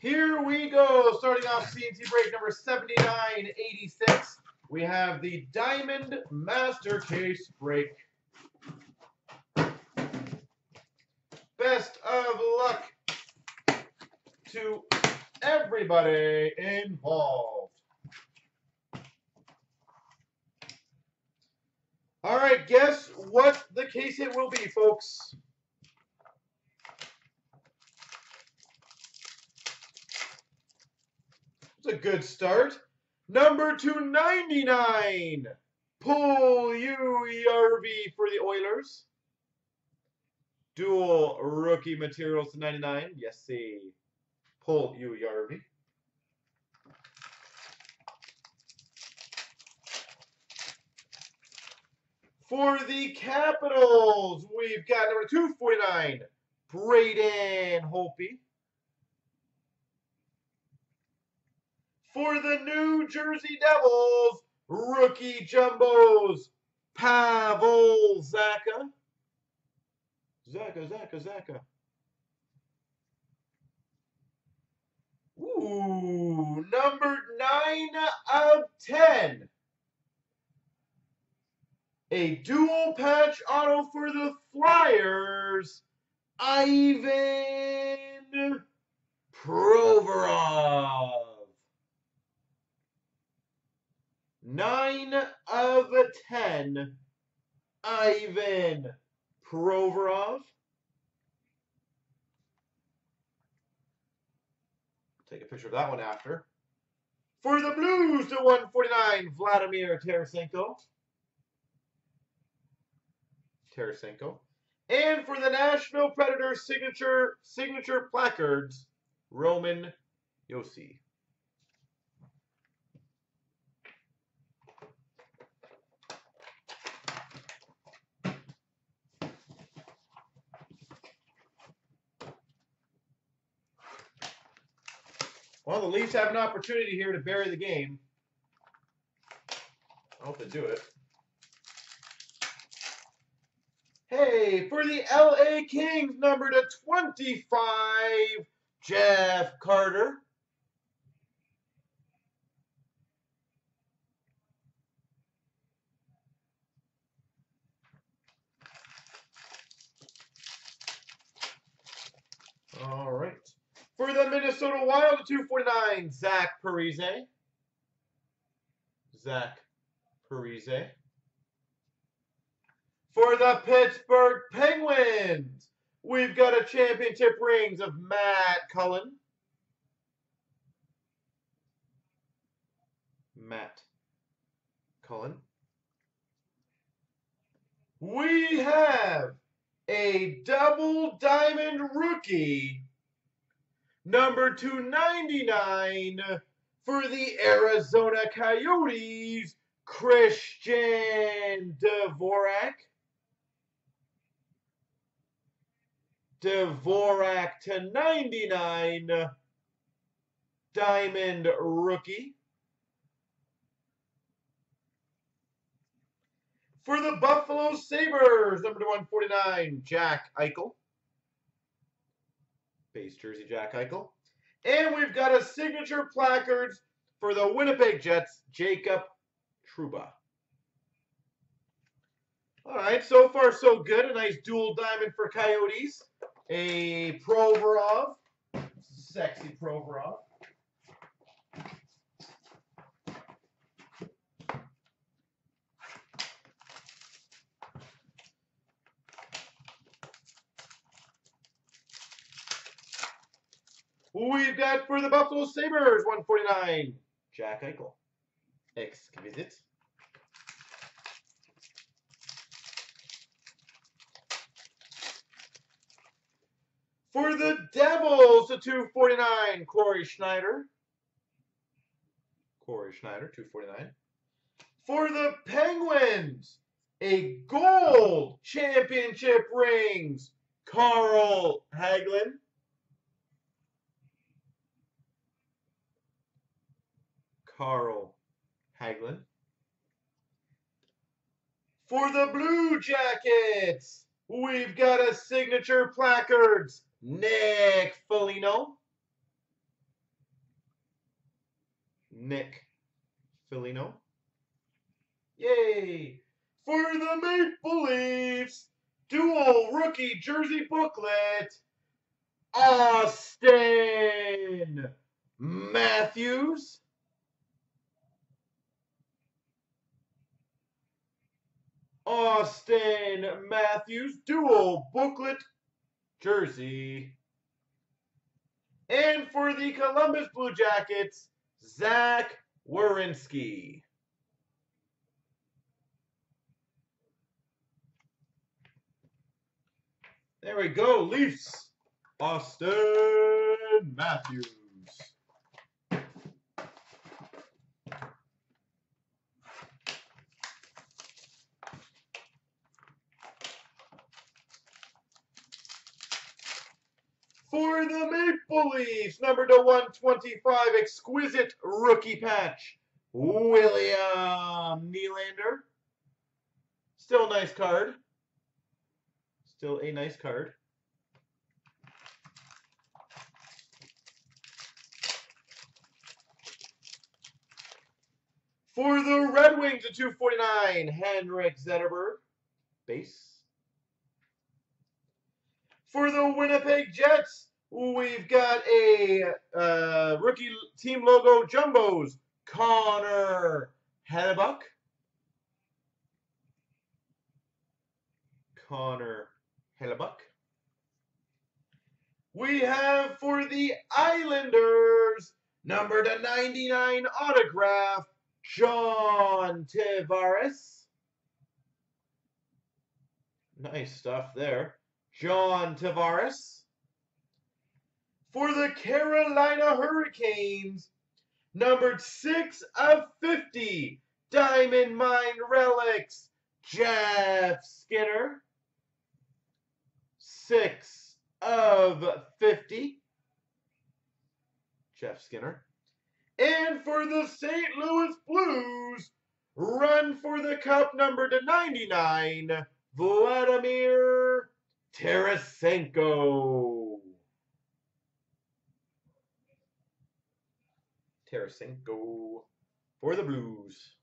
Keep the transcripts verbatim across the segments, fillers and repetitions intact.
Here we go. Starting off C N C break number seventy-nine eighty-six. We have the Diamond Master Case break. Best of luck to everybody involved. All right, guess what the case hit will be, folks. It's a good start. Number two ninety-nine, Pull Uyarvi for the Oilers. Dual rookie materials to ninety-nine. Yes, see. Pull Uyarvi. For the Capitals, we've got number two forty-nine, Brayden Hopi. For the New Jersey Devils, rookie jumbos, Pavel Zaka. Zaka, Zaka, Zaka. Ooh, number nine of ten. A dual patch auto for the Flyers, Ivan Provorov. nine of ten, Ivan Provorov. Take a picture of that one after. For the Blues to one forty-nine, Vladimir Tarasenko. Tarasenko. And for the Nashville Predators signature, signature placards, Roman Josi. Well, the Leafs have an opportunity here to bury the game. I hope they do it. Hey, for the L A Kings, number to twenty-five, Jeff Carter. All right. For the Minnesota Wild, two forty-nine, Zach Parise. Zach Parise. For the Pittsburgh Penguins, we've got a championship rings of Matt Cullen. Matt Cullen. We have a double diamond rookie, number two ninety-nine, for the Arizona Coyotes, Christian Dvorak. Dvorak to ninety-nine, diamond rookie. For the Buffalo Sabres, number to one forty-nine, Jack Eichel. Base jersey, Jack Eichel. And we've got a signature placards for the Winnipeg Jets, Jacob Trouba. All right, so far so good. A nice dual diamond for Coyotes. A Provorov. Sexy Provorov. We've got for the Buffalo Sabres, one forty-nine, Jack Eichel. Exquisite. For the Devils, the two forty-nine, Corey Schneider. Corey Schneider, two forty-nine. For the Penguins, a gold championship rings, Carl Hagelin. Carl Hagelin. For the Blue Jackets, we've got a signature placards, Nick Foligno. Nick Foligno. Yay! For the Maple Leafs, dual rookie jersey booklet, Auston Matthews. Auston Matthews, dual booklet jersey. And for the Columbus Blue Jackets, Zach Werenski. There we go, Leafs. Auston Matthews. For the Maple Leafs, number to one twenty-five, exquisite rookie patch, William Nylander. Still a nice card. Still a nice card. For the Red Wings at two forty-nine, Henrik Zetterberg, base. For the Winnipeg Jets, we've got a uh, rookie team logo jumbos, Connor Hellebuyck. Connor Hellebuyck. We have for the Islanders, number to ninety-nine autograph, John Tavares. Nice stuff there. John Tavares. For the Carolina Hurricanes, numbered six of fifty, Diamond Mine Relics, Jeff Skinner. six of fifty, Jeff Skinner. And for the Saint Louis Blues, run for the cup, numbered to ninety-nine, Vladimir Tarasenko. Tarasenko for the Blues.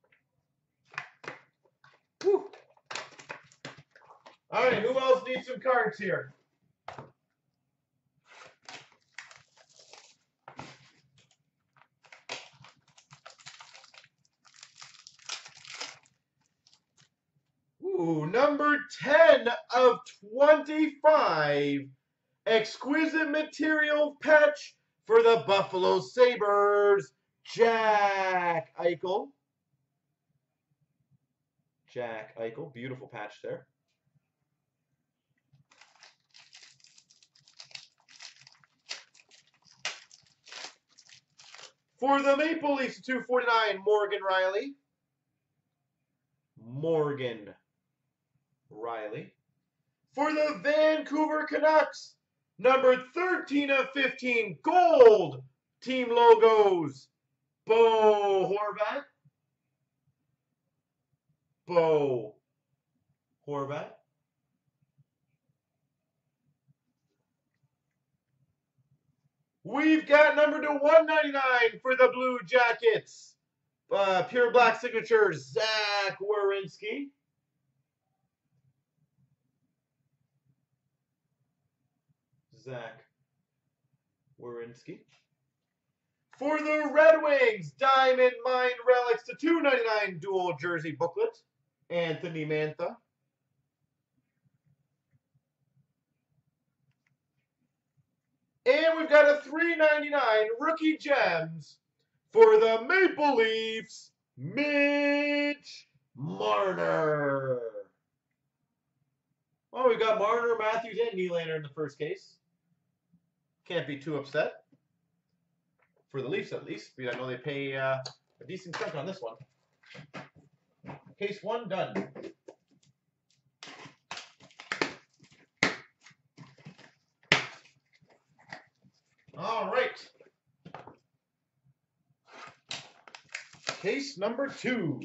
Woo. All right, who else needs some cards here? Ooh, number ten of twenty-five, exquisite material patch for the Buffalo Sabres, Jack Eichel. Jack Eichel, beautiful patch there. For the Maple Leafs, two forty-nine, Morgan Rielly. Morgan Rielly. For the Vancouver Canucks, number thirteen of fifteen, gold team logos, Bo Horvat. Bo Horvat. We've got number to one ninety-nine for the Blue Jackets, uh, pure black signature, Zach Werenski. Zach Werenski. For the Red Wings, Diamond Mine Relics to two ninety-nine dual jersey booklet, Anthony Mantha. And we've got a three ninety-nine rookie gems for the Maple Leafs, Mitch Marner. Well, we've got Marner, Matthews, and Nylander in the first case. Can't be too upset. For the Leafs, at least. I know they pay uh, a decent chunk on this one. Case one done. All right. Case number two.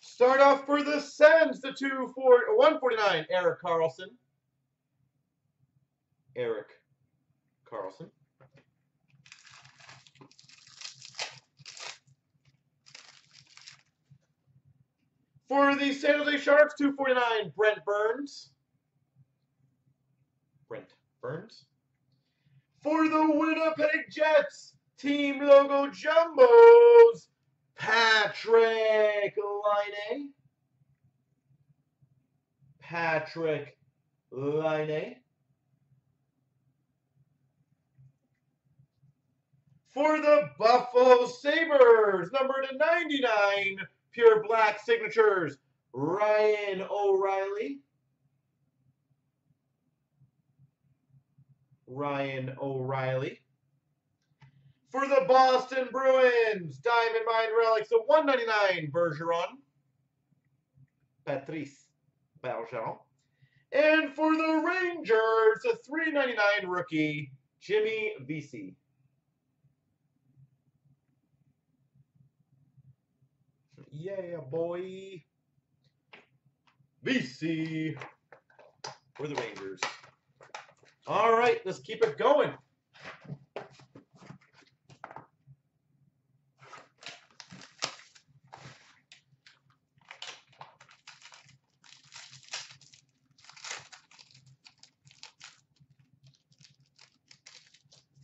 Start off for the Sens, the one forty-nine, Erik Karlsson. Erik Karlsson. For the San Jose Sharks, two forty-nine, Brent Burns. Brent Burns. For the Winnipeg Jets, team logo jumbos, Patrik Laine. Patrik Laine. For the Buffalo Sabres, number to ninety-nine, pure black signatures, Ryan O'Reilly. Ryan O'Reilly. For the Boston Bruins, Diamond Mine Relics, the one ninety-nine, Bergeron. Patrice Bergeron. And for the Rangers, the three ninety-nine rookie, Jimmy Vesey. Yeah, boy. V C for the Rangers. All right, let's keep it going.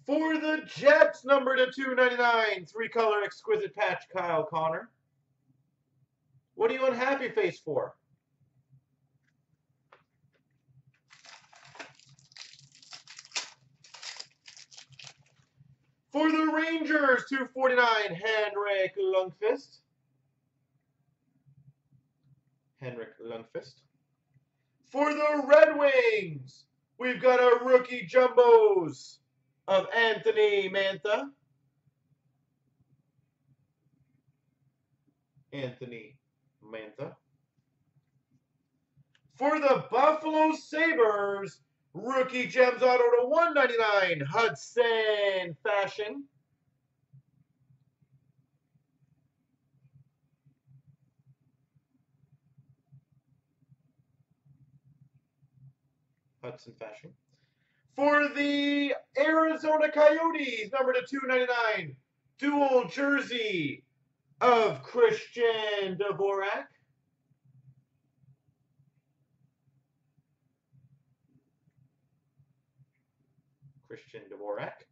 For the Jets, number to two ninety-nine, three-color exquisite patch, Kyle Connor. What are you unhappy face for? For the Rangers, two forty-nine, Henrik Lundqvist. Henrik Lundqvist. For the Red Wings, we've got our rookie jumbos of Anthony Mantha. Anthony Mantha. For the Buffalo Sabres, rookie gems auto to one ninety-nine, Hudson Fasching. Hudson Fasching. For the Arizona Coyotes, number to two ninety-nine, dual jersey of Christian Dvorak. Christian Dvorak.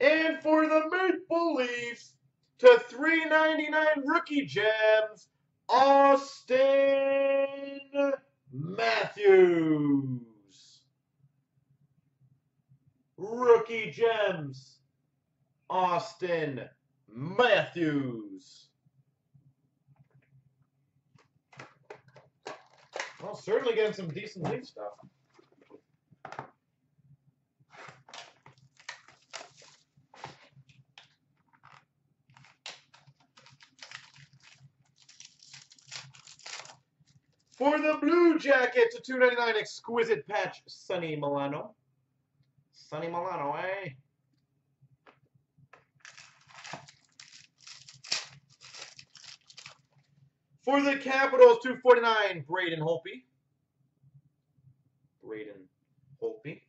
And for the Maple Leafs, to three ninety-nine rookie gems, Auston Matthews. Rookie gems, Auston Matthews. Well, certainly getting some decent Leaf stuff. For the Blue Jackets, a two ninety-nine exquisite patch, Sonny Milano. Sonny Milano, eh? For the Capitals, two forty-nine, Brayden Hopi. Brayden Hopi.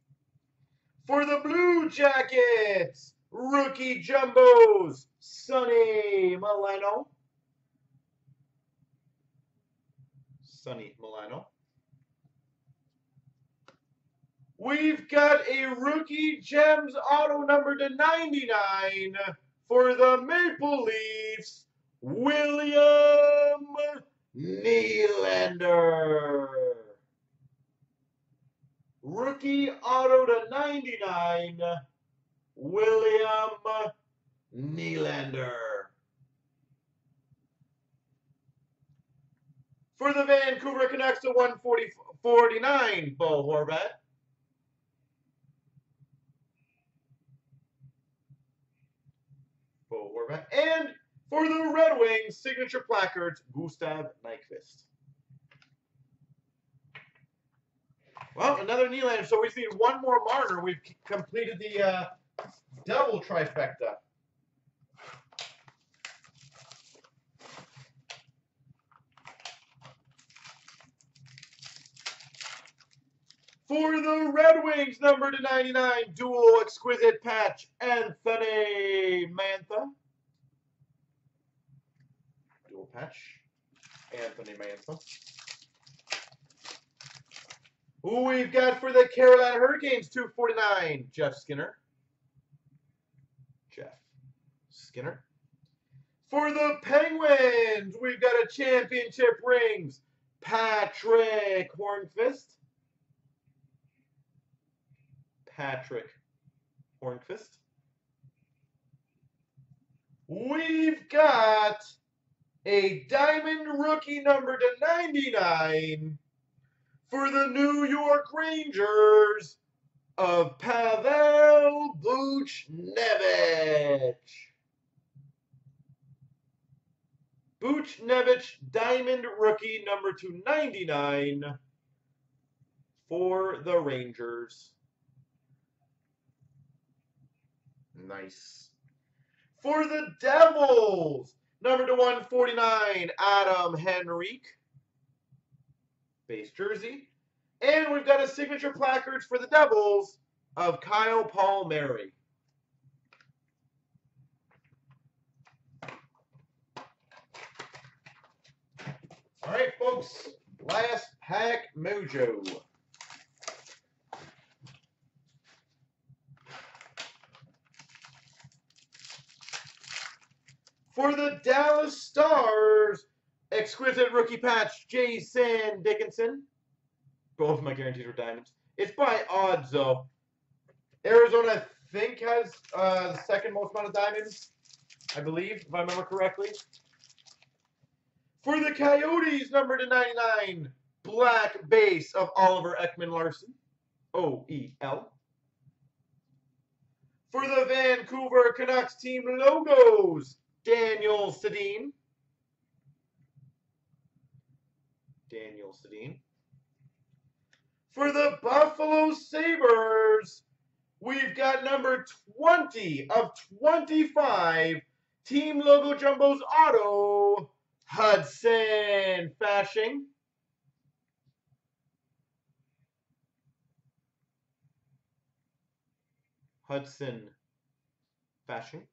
For the Blue Jackets, rookie jumbos, Sonny Milano. Sonny Milano. We've got a rookie gems auto number to ninety-nine for the Maple Leafs, William Nylander. Rookie auto to ninety-nine, William Nylander. For the Vancouver Canucks, to one forty-nine, Bo Horvat. Bo Horvat. And for the Red Wings, signature placards, Gustav Nyquist. Well, another Nylander, so we just need one more Marner. We've completed the uh, double trifecta. For the Red Wings, number two ninety-nine, dual exquisite patch, Anthony Mantha. Dual patch, Anthony Mantha. Who we've got for the Carolina Hurricanes, two forty-nine, Jeff Skinner. Jeff Skinner. For the Penguins, we've got a championship rings, Patrik Hornqvist. Patrik Hornqvist. We've got a diamond rookie number to ninety-nine for the New York Rangers of Pavel Buchnevich. Buchnevich diamond rookie number to ninety-nine for the Rangers. Nice. For the Devils, number to one forty-nine, Adam Henrique, base jersey. And we've got a signature placard for the Devils of Kyle Palmieri. All right, folks, last pack mojo. For the Dallas Stars, exquisite rookie patch, Jason Dickinson. Both of my guarantees were diamonds. It's by odds, though. Arizona, I think, has uh, the second most amount of diamonds, I believe, if I remember correctly. For the Coyotes, number to ninety-nine, black base of Oliver Ekman-Larson, O E L. For the Vancouver Canucks team logos, Daniel Sedin. Daniel Sedin. For the Buffalo Sabres, we've got number twenty of twenty-five, team logo jumbos auto, Hudson Fasching. Hudson Fasching.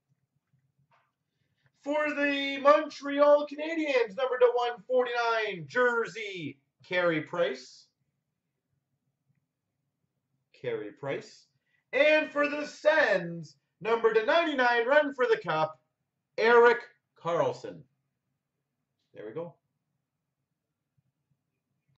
For the Montreal Canadiens, number to one forty-nine, jersey, Carey Price. Carey Price. And for the Sens, number to ninety-nine, run for the cup, Erik Karlsson. There we go.